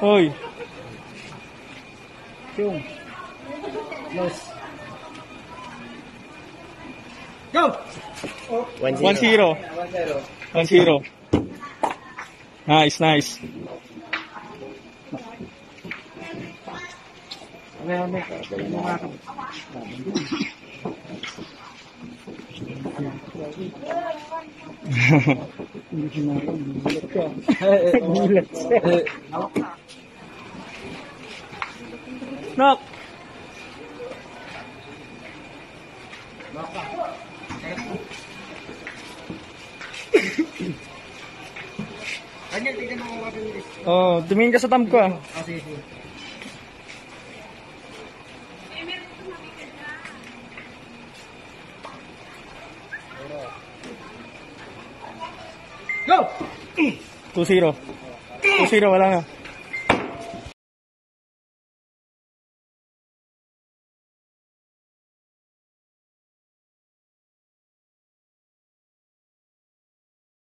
Hoy. Yung. Los. Go! 1-0. 1-0. Nice. Knock. Oh, tumingin ka sa thumb ko ah. Sige. Go! 2-0. 2-0, wala na.